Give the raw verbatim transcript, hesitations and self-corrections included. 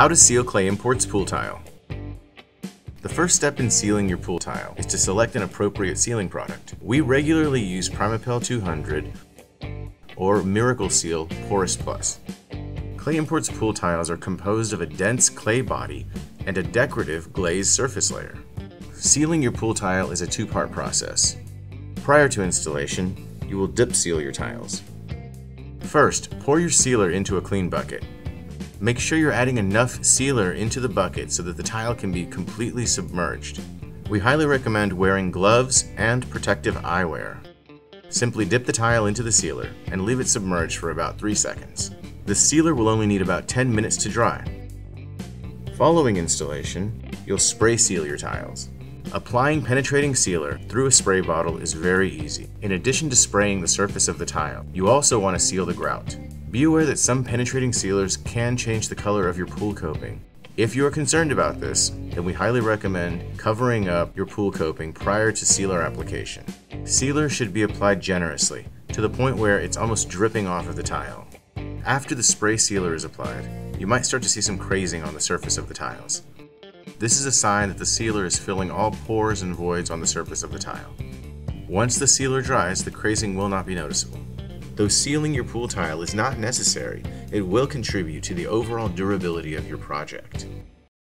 How to seal Clay Imports pool tile. The first step in sealing your pool tile is to select an appropriate sealing product. We regularly use Primapel two hundred or Miracle Seal Porous Plus. Clay Imports pool tiles are composed of a dense clay body and a decorative glazed surface layer. Sealing your pool tile is a two-part process. Prior to installation, you will dip seal your tiles. First, pour your sealer into a clean bucket. Make sure you're adding enough sealer into the bucket so that the tile can be completely submerged. We highly recommend wearing gloves and protective eyewear. Simply dip the tile into the sealer and leave it submerged for about three seconds. The sealer will only need about ten minutes to dry. Following installation, you'll spray seal your tiles. Applying penetrating sealer through a spray bottle is very easy. In addition to spraying the surface of the tile, you also want to seal the grout. Be aware that some penetrating sealers can change the color of your pool coping. If you are concerned about this, then we highly recommend covering up your pool coping prior to sealer application. Sealer should be applied generously, to the point where it's almost dripping off of the tile. After the spray sealer is applied, you might start to see some crazing on the surface of the tiles. This is a sign that the sealer is filling all pores and voids on the surface of the tile. Once the sealer dries, the crazing will not be noticeable. Though sealing your pool tile is not necessary, it will contribute to the overall durability of your project.